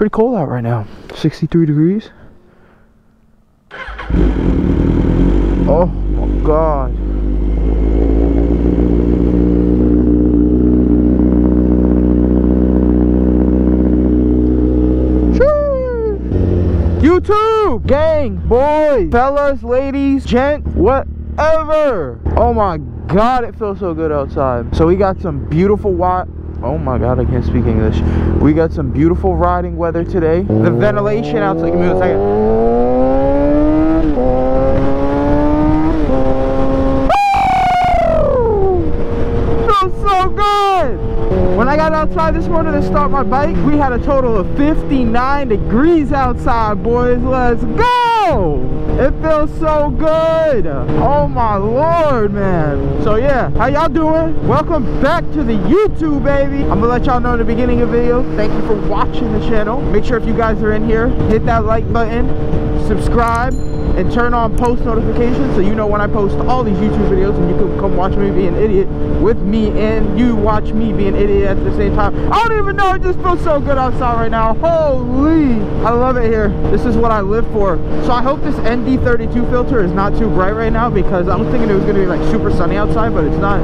pretty cold out right now, 63 degrees. Oh my God. YouTube, gang, boys, fellas, ladies, gent, whatever. Oh my God, it feels so good outside. So we got some beautiful oh my God, I can't speak English. We got some beautiful riding weather today. The ventilation outside, give me a second. Feels so good! When I got outside this morning to start my bike, we had a total of 59 degrees outside, boys. Let's go! It feels so good. Oh my Lord, man. So yeah, how y'all doing? Welcome back to the YouTube, baby. I'm gonna let y'all know in the beginning of the video, thank you for watching the channel. Make sure if you guys are in here, hit that like button, subscribe, and turn on post notifications so you know when I post all these YouTube videos and you can come watch me be an idiot with me and you watch me be an idiot at the same time. I don't even know, it just feels so good outside right now. Holy, I love it here. This is what I live for. So I hope this ND32 filter is not too bright right now because I was thinking it was gonna be like super sunny outside, but it's not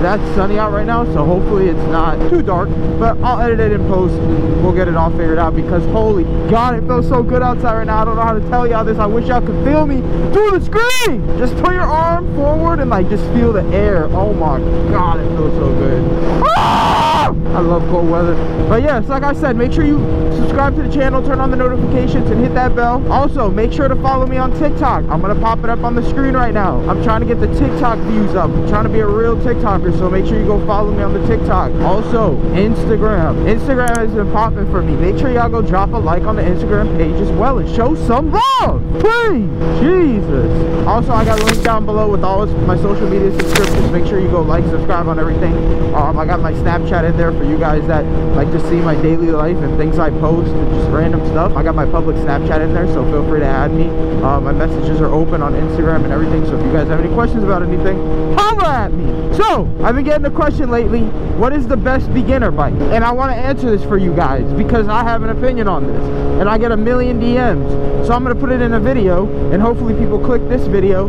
that sunny out right now, so hopefully it's not too dark, but I'll edit it in post. We'll get it all figured out because holy God, it feels so good outside right now. I don't know how to tell y'all this. I wish y'all could feel me through the screen. Just put your arm forward and like just feel the air. Oh my God, it feels so good. Ah! I love cold weather. But yes, like I said, make sure you subscribe to the channel, turn on the notifications and hit that bell. Also make sure to follow me on TikTok. I'm gonna pop it up on the screen right now. I'm trying to get the TikTok views up. I'm trying to be a real TikToker, so make sure you go follow me on the TikTok. Also Instagram. Instagram has been popping for me. Make sure y'all go drop a like on the Instagram page as well and show some love, please. Jesus. Also I got a link down below with all my social media subscriptions. Make sure you go like, subscribe on everything. I got my Snapchat in there for you guys that like to see my daily life and things I post and just random stuff. I got my public Snapchat in there, so feel free to add me. My messages are open on Instagram and everything, so if you guys have any questions about anything, holla at me. So I've been getting a question lately, what is the best beginner bike? And I want to answer this for you guys because I have an opinion on this and I get a million DMs, so I'm going to put it in a video and hopefully people click this video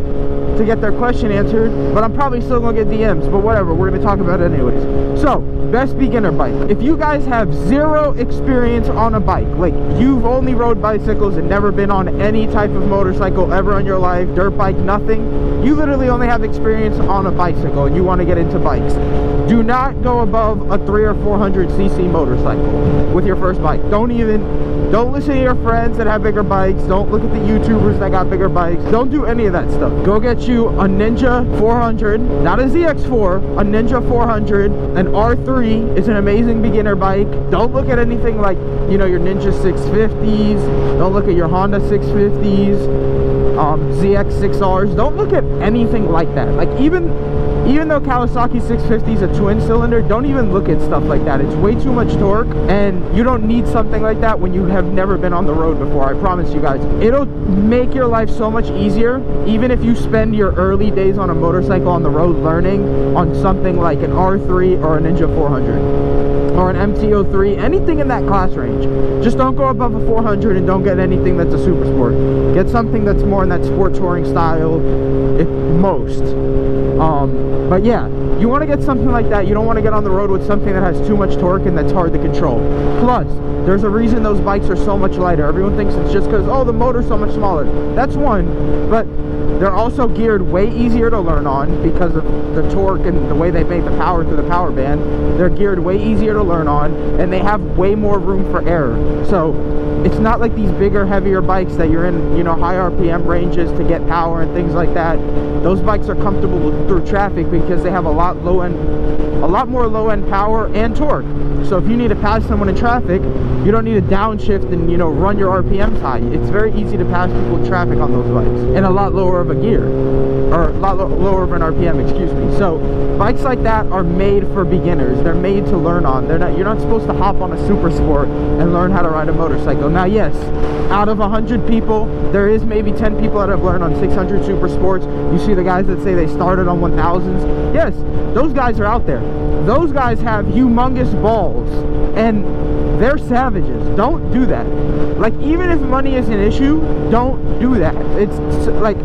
to get their question answered, but I'm probably still gonna get DMs, but whatever, we're gonna talk about it anyways. So best beginner bike. If you guys have zero experience on a bike, like you've only rode bicycles and never been on any type of motorcycle ever in your life, dirt bike, nothing, you literally only have experience on a bicycle and you want to get into bikes, do not go above a 300 or 400 cc motorcycle with your first bike. Don't listen to your friends that have bigger bikes. Don't look at the YouTubers that got bigger bikes. Don't do any of that stuff. Go get you a Ninja 400, not a ZX4, a Ninja 400, an R3 is an amazing beginner bike. Don't look at anything like, you know, your Ninja 650s. Don't look at your Honda 650s, ZX6Rs. Don't look at anything like that. Like even though Kawasaki 650 is a twin cylinder, don't even look at stuff like that. It's way too much torque and you don't need something like that when you have never been on the road before. I promise you guys, it'll make your life so much easier. Even if you spend your early days on a motorcycle on the road learning on something like an R3 or a Ninja 400 or an MT-03, anything in that class range, just don't go above a 400 and don't get anything that's a super sport. Get something that's more in that sport touring style, if most. But yeah, you want to get something like that. You don't want to get on the road with something that has too much torque and that's hard to control. Plus, there's a reason those bikes are so much lighter. Everyone thinks it's just because, oh, the motor's so much smaller. That's one, but they're also geared way easier to learn on because of the torque and the way they make the power through the power band. They're geared way easier to learn on and they have way more room for error. So it's not like these bigger, heavier bikes that you're in, you know, high RPM ranges to get power and things like that. Those bikes are comfortable through traffic because they have a lot more low end power and torque. So if you need to pass someone in traffic, you don't need to downshift and, you know, run your RPMs high. It's very easy to pass people in traffic on those bikes and a lot lower of a gear, or a lot lower of an RPM, excuse me. So bikes like that are made for beginners. They're made to learn on. You're not supposed to hop on a super sport and learn how to ride a motorcycle. Now yes, out of 100 people, there is maybe 10 people that have learned on 600 super sports. You see the guys that say they started on 1000s. Yes, those guys are out there. Those guys have humongous balls and They're savages. Don't do that. Like, even if money is an issue, don't do that. It's like,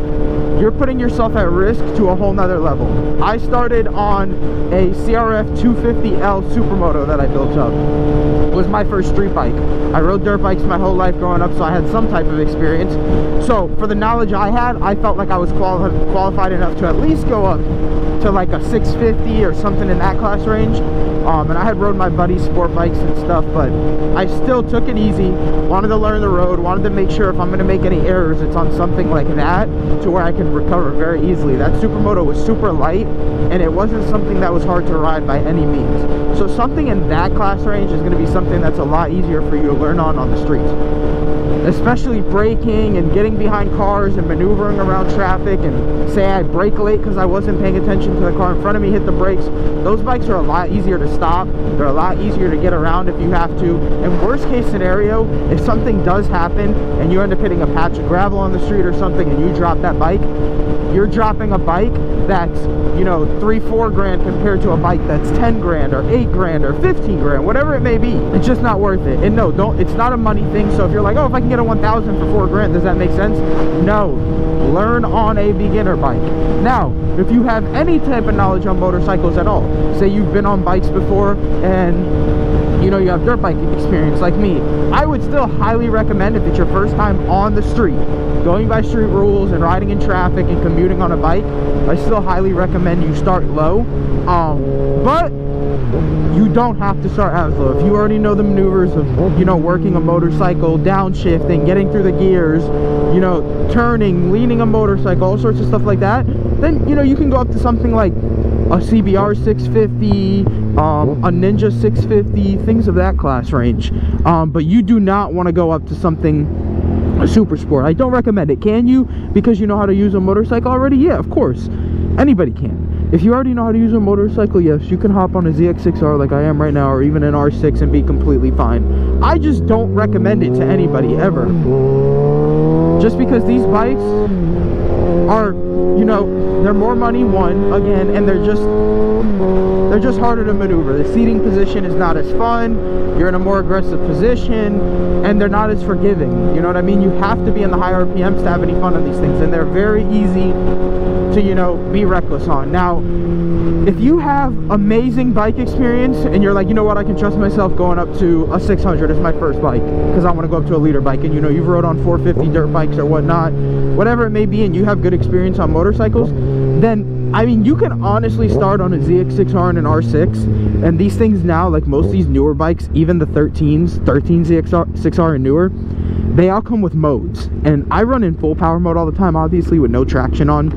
you're putting yourself at risk to a whole nother level. I started on a CRF 250L Supermoto that I built up. It was my first street bike. I rode dirt bikes my whole life growing up, so I had some type of experience. So for the knowledge I had, I felt like I was qualified enough to at least go up to like a 650 or something in that class range. And I had rode my buddy's sport bikes and stuff, but I still took it easy, wanted to learn the road, wanted to make sure if I'm gonna make any errors, it's on something like that to where I can recover very easily. That Supermoto was super light, and it wasn't something that was hard to ride by any means. So something in that class range is gonna be something that's a lot easier for you to learn on the streets. Especially braking and getting behind cars and maneuvering around traffic, and say I brake late because I wasn't paying attention to the car in front of me, hit the brakes. Those bikes are a lot easier to stop. They're a lot easier to get around if you have to. And worst case scenario, if something does happen and you end up hitting a patch of gravel on the street or something and you drop that bike, you're dropping a bike that's, you know, $3-4 grand compared to a bike that's 10 grand or 8 grand or 15 grand, whatever it may be. It's just not worth it. And no, don't, it's not a money thing. So if you're like, oh, if I can get a 1000 for 4 grand, does that make sense? No. Learn on a beginner bike. Now, if you have any type of knowledge on motorcycles at all, say you've been on bikes before and you know you have dirt bike experience like me, I would still highly recommend, if it's your first time on the street, going by street rules and riding in traffic and commuting on a bike, I still highly recommend you start low. But you don't have to start as low. If you already know the maneuvers of, you know, working a motorcycle, downshifting, getting through the gears, you know, turning, leaning a motorcycle, all sorts of stuff like that, then, you know, you can go up to something like a CBR 650, a Ninja 650, things of that class range. But you do not want to go up to something a super sport. I don't recommend it. Can you? Because you know how to use a motorcycle already? Yeah, of course. Anybody can. If you already know how to use a motorcycle, yes, you can hop on a zx6r like I am right now, or even an r6, and be completely fine. I just don't recommend it to anybody ever, just because these bikes are, you know, they're more money, one, again, and they're just harder to maneuver. The seating position is not as fun, you're in a more aggressive position, and they're not as forgiving. You know what I mean? You have to be in the high RPMs to have any fun on these things, and they're very easy to, you know, be reckless on. Now, if you have amazing bike experience and you're like, you know what, I can trust myself going up to a 600 as my first bike because I want to go up to a liter bike, and you know, you've rode on 450 dirt bikes or whatnot, whatever it may be, and you have good experience on motorcycles, then I mean, you can honestly start on a ZX6R and an R6, and these things now, like most of these newer bikes, even the 13 ZX6R and newer, they all come with modes. And I run in full power mode all the time, obviously with no traction on,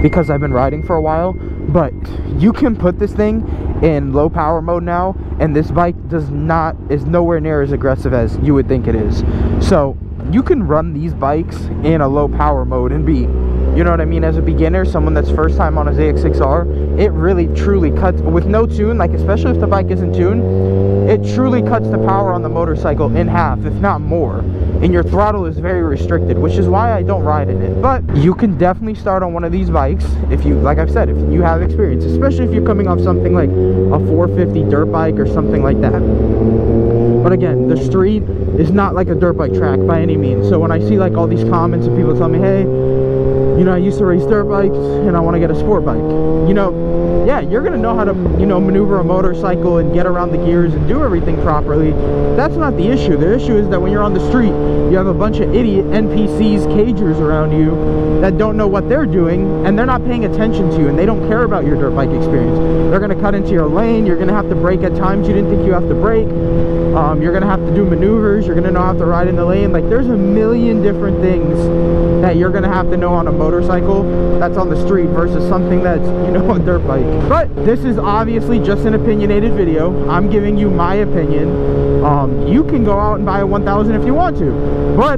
because I've been riding for a while. But you can put this thing in low power mode now, and this bike is nowhere near as aggressive as you would think it is. So you can run these bikes in a low power mode and be, you know what I mean, as a beginner, someone that's first time on a ZX6R, it really truly cuts, with no tune, like especially if the bike isn't tuned, it truly cuts the power on the motorcycle in half, if not more. And your throttle is very restricted, which is why I don't ride in it. But you can definitely start on one of these bikes if you, like I've said, if you have experience, especially if you're coming off something like a 450 dirt bike or something like that. But again, the street is not like a dirt bike track by any means. So when I see like all these comments and people tell me, hey, you know, I used to race dirt bikes and I want to get a sport bike, you know, yeah, you're going to know how to, you know, maneuver a motorcycle and get around the gears and do everything properly. That's not the issue. The issue is that when you're on the street, you have a bunch of idiot NPCs, cagers around you that don't know what they're doing, and they're not paying attention to you, and they don't care about your dirt bike experience. They're going to cut into your lane. You're going to have to brake at times you didn't think you have to brake. You're going to have to do maneuvers. You're going to know how to ride in the lane. Like, there's a million different things that you're going to have to know on a motorcycle that's on the street versus something that's, you know, a dirt bike. But this is obviously just an opinionated video. I'm giving you my opinion. You can go out and buy a 1000 if you want to, but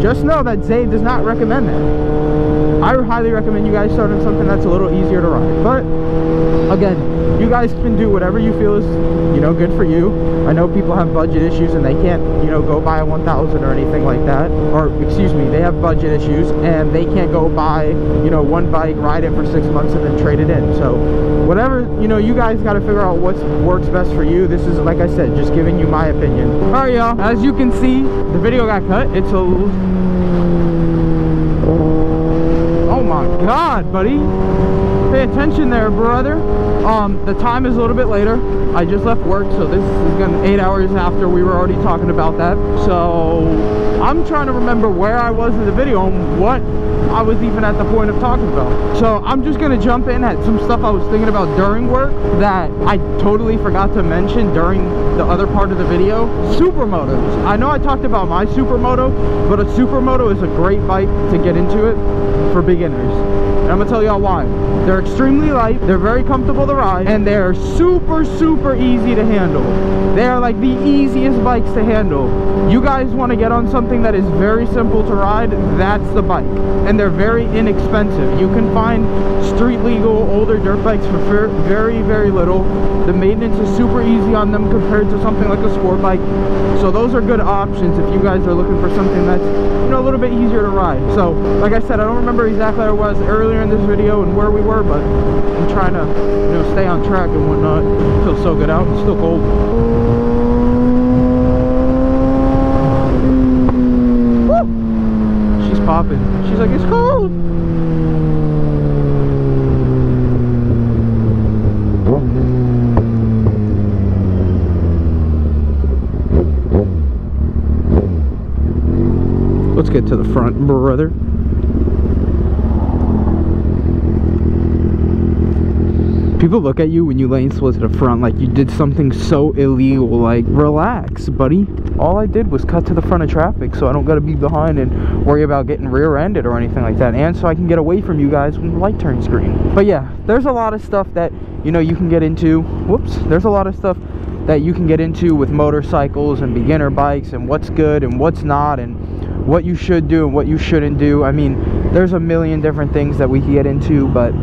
just know that Zay does not recommend that. I highly recommend you guys starting something that's a little easier to ride. But again, you guys can do whatever you feel is, you know, good for you. I know people have budget issues and they can't, you know, go buy a 1000 or anything like that, or excuse me, they have budget issues and they can't go buy, you know, one bike, ride it for 6 months and then trade it in. So whatever, you know, you guys got to figure out what works best for you. This is, like I said, just giving you my opinion. All right, y'all, as you can see, the video got cut. It's a oh my god, buddy, pay attention there, brother. The time is a little bit later. I just left work, so this is gonna 8 hours after. We were already talking about that, so I'm trying to remember where I was in the video and what I was even at the point of talking about. So I'm just gonna jump in at some stuff I was thinking about during work that I totally forgot to mention during the other part of the video. Supermotos. I know I talked about my supermoto, but a supermoto is a great bike to get into it for beginners. And I'm gonna tell y'all why. They're extremely light, they're very comfortable to ride, and they're super, super easy to handle. They are like the easiest bikes to handle. You guys wanna get on something that is very simple to ride, that's the bike. And they're very inexpensive. You can find street legal older dirt bikes for very, very little. The maintenance is super easy on them compared to something like a sport bike. So those are good options if you guys are looking for something that's, you know, a little bit easier to ride. So like I said, I don't remember exactly where I was earlier in this video and where we were, but I'm trying to, you know, stay on track and whatnot. It feels so good out. It's still cold. Popping. She's like, it's cold. Let's get to the front, brother. People look at you when you lane split to the front like you did something so illegal. Like, relax, buddy. All I did was cut to the front of traffic so I don't gotta be behind and worry about getting rear-ended or anything like that. And so I can get away from you guys when the light turns green. But yeah, there's a lot of stuff that, you know, you can get into. Whoops. There's a lot of stuff that you can get into with motorcycles and beginner bikes and what's good and what's not and what you should do and what you shouldn't do. I mean, there's a million different things that we can get into, but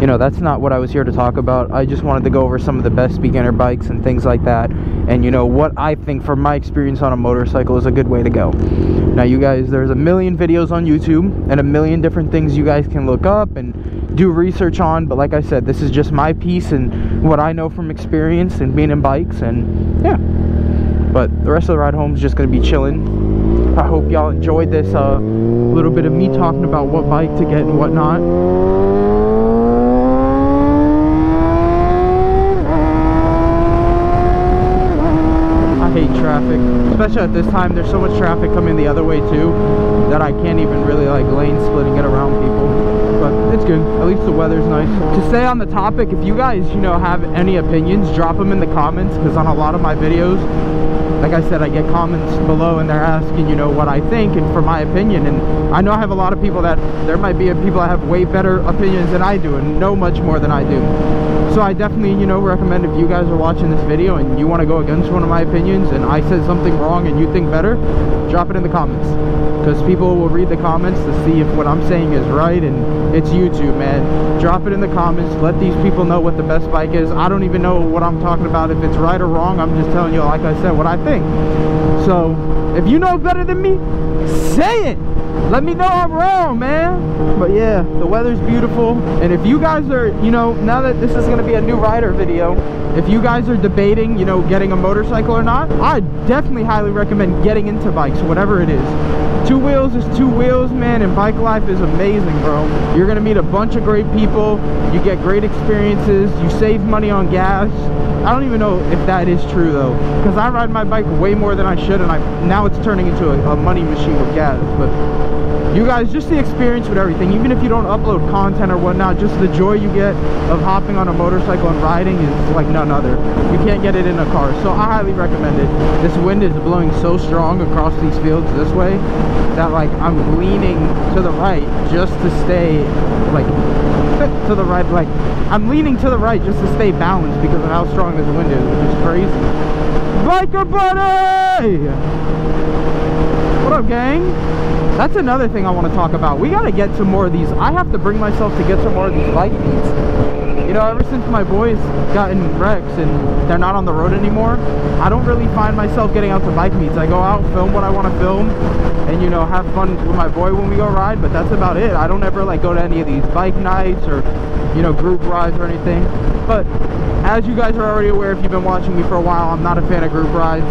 you know, that's not what I was here to talk about. I just wanted to go over some of the best beginner bikes and things like that. And, you know, what I think from my experience on a motorcycle is a good way to go. Now, you guys, there's a million videos on YouTube and a million different things you guys can look up and do research on. But like I said, this is just my piece and what I know from experience and being in bikes. And, yeah. But the rest of the ride home is just going to be chilling. I hope y'all enjoyed this little bit of me talking about what bike to get and whatnot. Traffic, especially at this time, there's so much traffic coming the other way too that I can't even really like lane split and get around people, but it's good. At least the weather's nice. To stay on the topic, if you guys, you know, have any opinions, drop them in the comments, because on a lot of my videos, like I said, I get comments below and they're asking, you know, what I think and for my opinion. And I know I have a lot of people that, there might be people that have way better opinions than I do and know much more than I do. So I definitely, you know, recommend if you guys are watching this video and you want to go against one of my opinions and I said something wrong and you think better, drop it in the comments. Because people will read the comments to see if what I'm saying is right, and it's YouTube, man. Drop it in the comments. Let these people know what the best bike is. I don't even know what I'm talking about, if it's right or wrong. I'm just telling you, like I said, what I think. So if you know better than me, say it. Let me know I'm wrong, man. But yeah, the weather's beautiful. And if you guys are, you know, now that this is going to be a new rider video, if you guys are debating, you know, getting a motorcycle or not, I definitely highly recommend getting into bikes, whatever it is. Two wheels is two wheels, man, and bike life is amazing, bro. You're going to meet a bunch of great people. You get great experiences. You save money on gas. I don't even know if that is true, though, because I ride my bike way more than I should, and now it's turning into a money machine with gas. But you guys, just the experience with everything, even if you don't upload content or whatnot, just the joy you get of hopping on a motorcycle and riding is like none other. You can't get it in a car, so I highly recommend it. This wind is blowing so strong across these fields this way that, like, I'm leaning to the right just to stay, like, to the right. Like, I'm leaning to the right just to stay balanced because of how strong this wind is, which is crazy. Biker buddy! What up, gang? That's another thing I want to talk about. We got to get some more of these. I have to bring myself to get some more of these bike feeds. You know, ever since my boys got in wrecks and they're not on the road anymore, I don't really find myself getting out to bike meets. I go out, film what I want to film, and, you know, have fun with my boy when we go ride, but that's about it. I don't ever, like, go to any of these bike nights or, you know, group rides or anything. But as you guys are already aware, if you've been watching me for a while, I'm not a fan of group rides.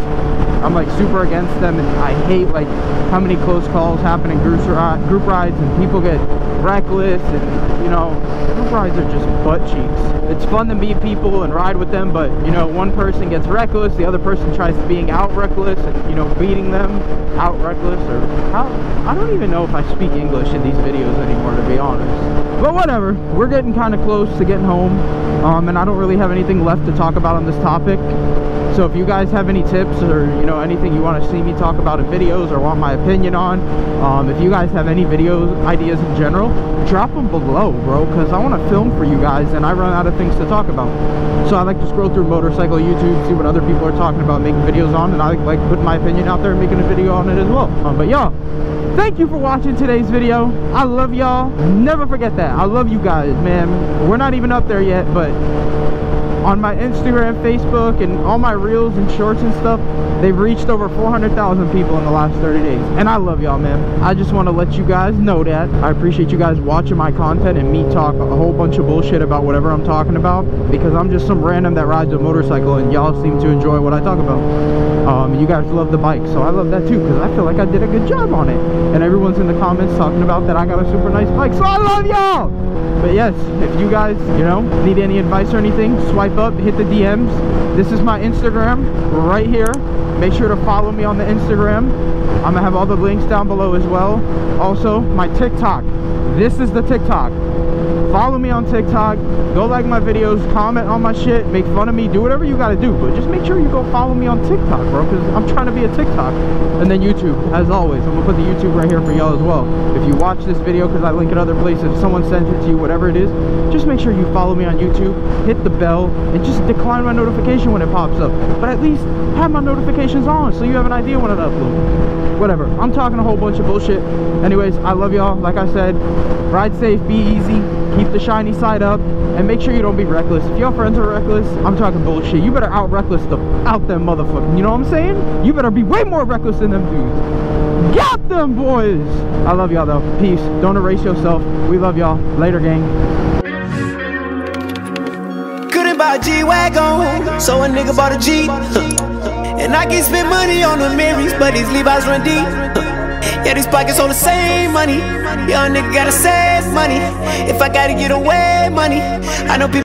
I'm, like, super against them, and I hate, like, how many close calls happen in group rides, and people get reckless, and, you know, group rides are just butt cheeks. It's fun to meet people and ride with them, but, you know, one person gets reckless, the other person tries to being out reckless and, you know, beating them out reckless, or how, I don't even know if I speak English in these videos anymore, to be honest. But whatever, we're getting kind of close to getting home, and I don't really have anything left to talk about on this topic. So if you guys have any tips or, you know, anything you want to see me talk about in videos or want my opinion on, if you guys have any video ideas in general, drop them below, bro, because I want to film for you guys and I run out of things to talk about. So I like to scroll through motorcycle YouTube, see what other people are talking about making videos on, and I like putting my opinion out there and making a video on it as well. But y'all, thank you for watching today's video. I love y'all. Never forget that. I love you guys, man. We're not even up there yet, but on my Instagram, Facebook, and all my reels and shorts and stuff, they've reached over 400,000 people in the last 30 days. And I love y'all, man. I just want to let you guys know that. I appreciate you guys watching my content and me talk a whole bunch of bullshit about whatever I'm talking about, because I'm just some random that rides a motorcycle and y'all seem to enjoy what I talk about. You guys love the bike, so I love that too, because I feel like I did a good job on it. And everyone's in the comments talking about that I got a super nice bike, so I love y'all! But yes, if you guys, you know, need any advice or anything, swipe up, hit the DMs. This is my Instagram right here. Make sure to follow me on the Instagram. I'm gonna have all the links down below as well. Also, my TikTok. This is the TikTok. Follow me on TikTok. Go like my videos, comment on my shit, make fun of me, do whatever you gotta do, but just make sure you go follow me on TikTok, bro, because I'm trying to be a TikTok. And then YouTube, as always. I'm gonna put the YouTube right here for y'all as well. If you watch this video, because I link it other places, if someone sends it to you, whatever it is, just make sure you follow me on YouTube, hit the bell, and just decline my notification when it pops up. But at least have my notifications on so you have an idea when I upload. Whatever. I'm talking a whole bunch of bullshit. Anyways, I love y'all. Like I said, ride safe, be easy, keep the shiny side up, and make sure you don't be reckless. If your friends are reckless, I'm talking bullshit. You better out reckless the out them motherfucking, you know what I'm saying? You better be way more reckless than them dudes. Got them boys! I love y'all though. Peace. Don't erase yourself. We love y'all. Later, gang. Couldn't buy a G-Wagon, so a nigga bought a Jeep. And I can spend money on the Marys, but these Levi's run deep. Yeah, these pockets all the same money. Young nigga gotta save money. If I gotta get away money, I know people